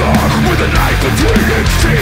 dark with a knife between its teeth.